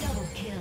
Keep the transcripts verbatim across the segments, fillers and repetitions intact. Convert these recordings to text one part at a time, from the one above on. Double kill.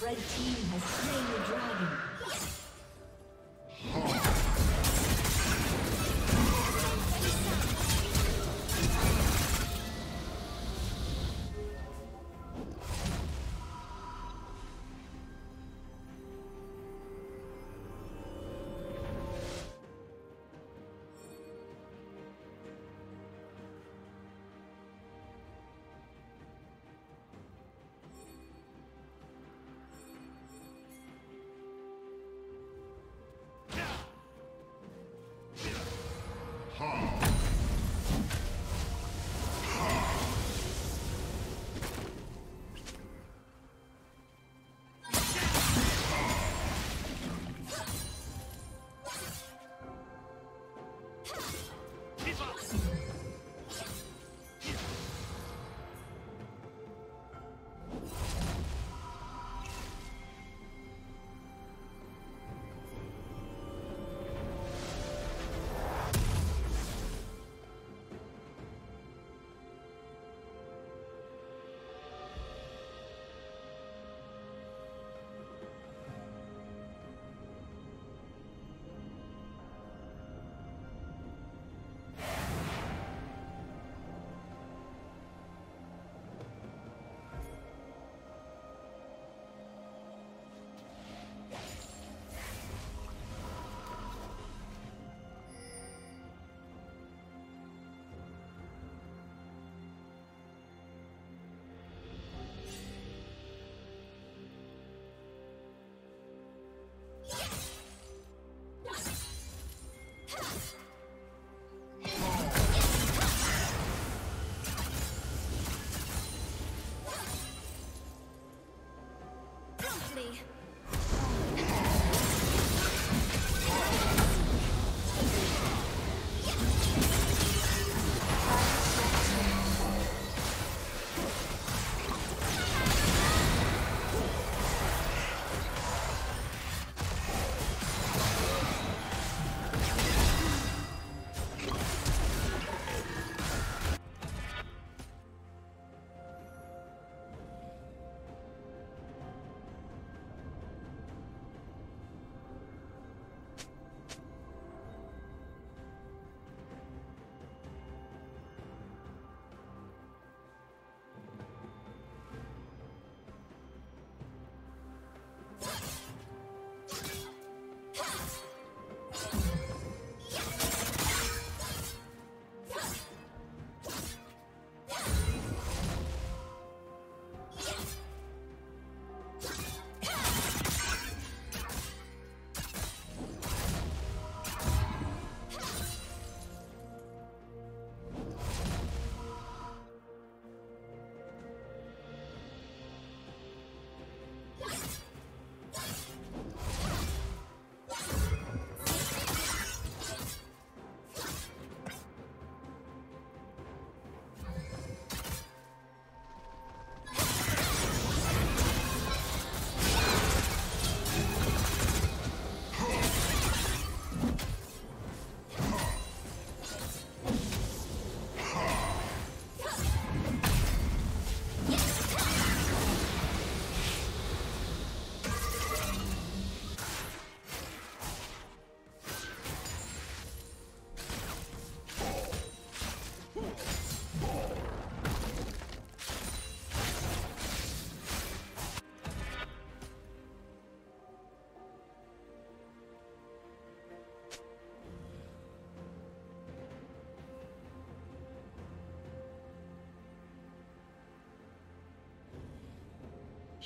Red team has slain the dragon.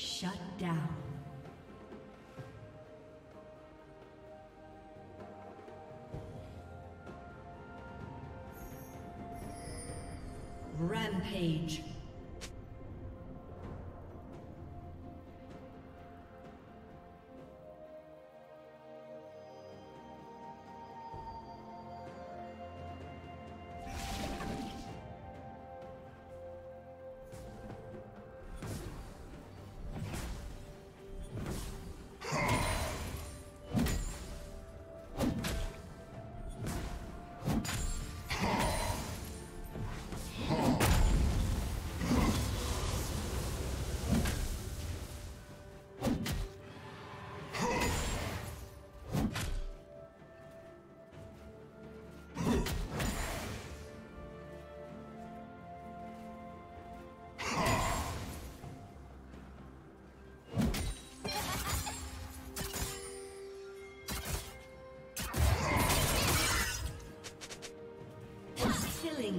Shut down. Rampage.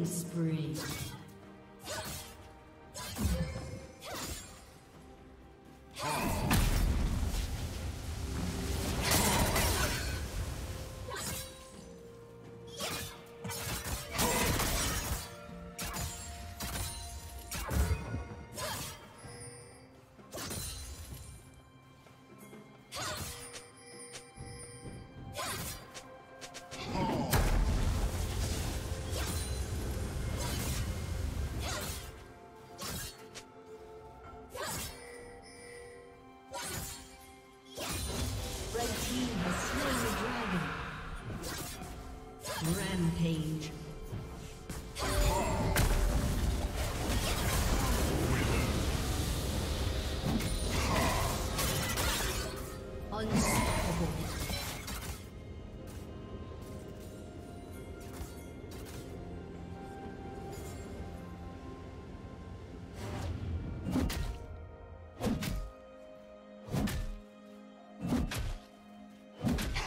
Spree. Rampage.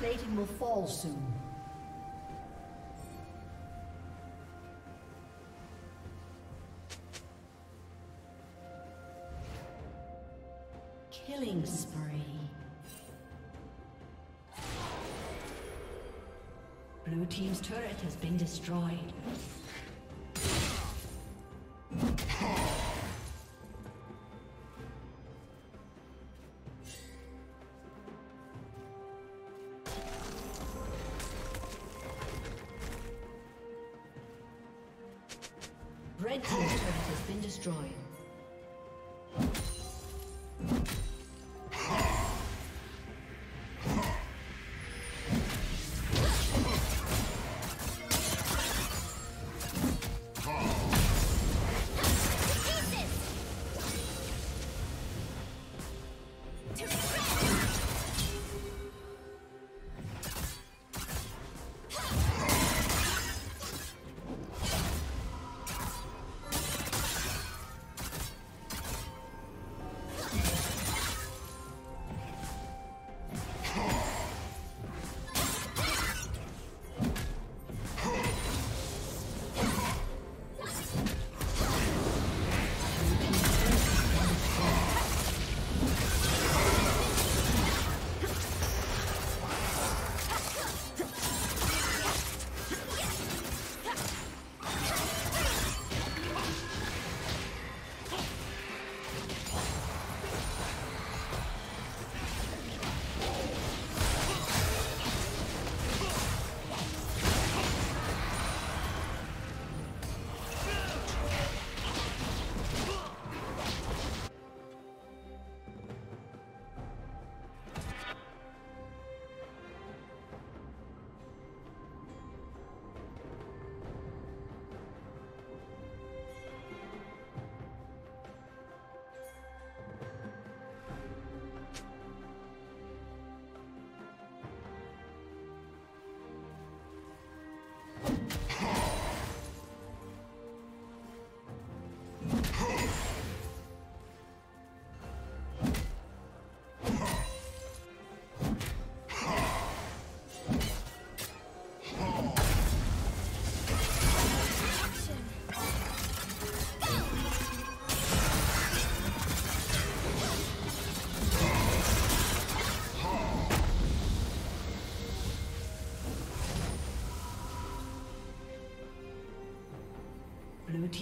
Plating will fall soon. Killing spree. Blue team's turret has been destroyed. Red team's turret has been destroyed.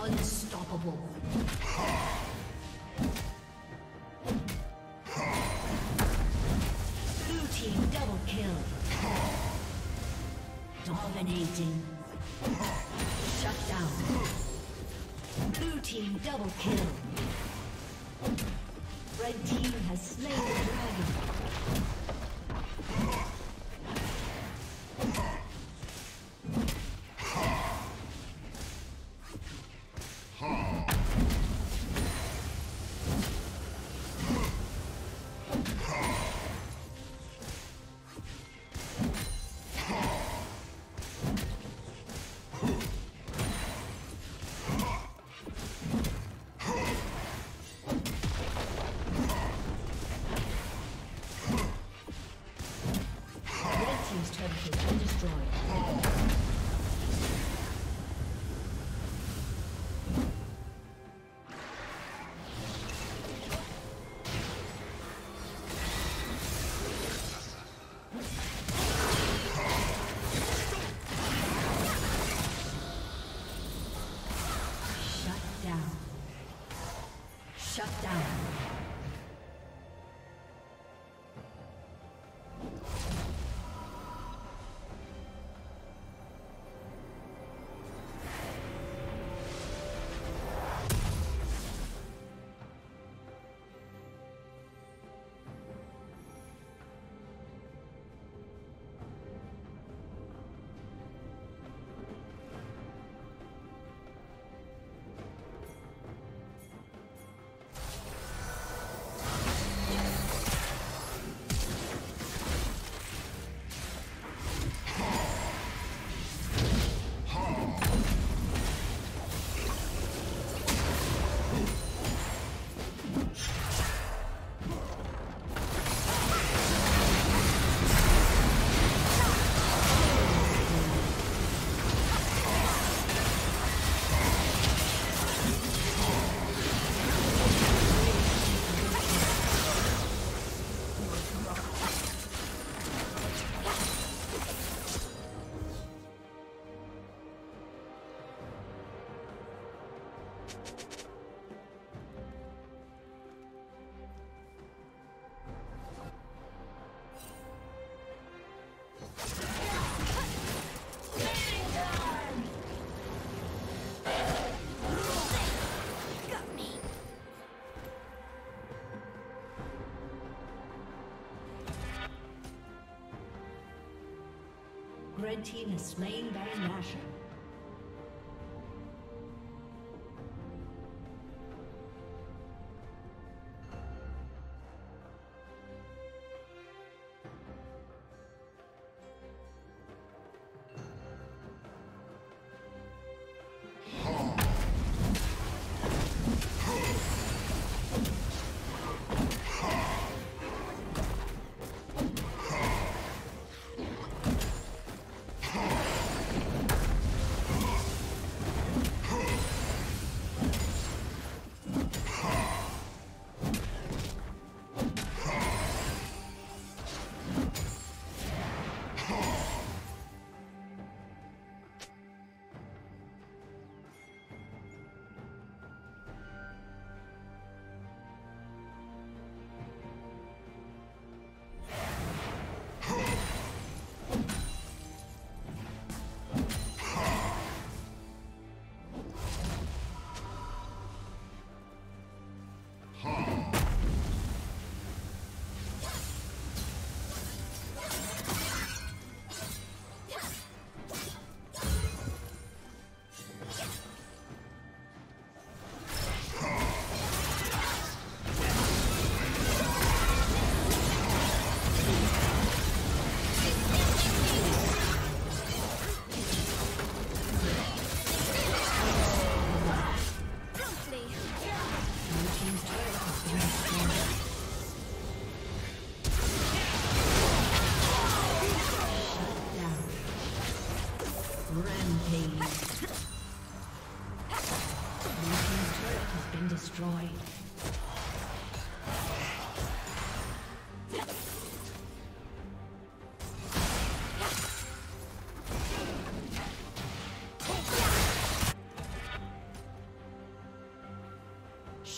Unstoppable. Blue team double kill. Dominating. Shut down. Blue team double kill. Red team has slain the dragon. Shut down. Red team is slain Baron Nashor.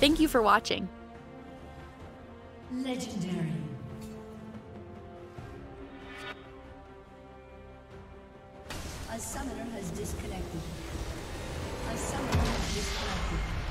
Thank you for watching. Legendary. A summoner has disconnected. A summoner has disconnected.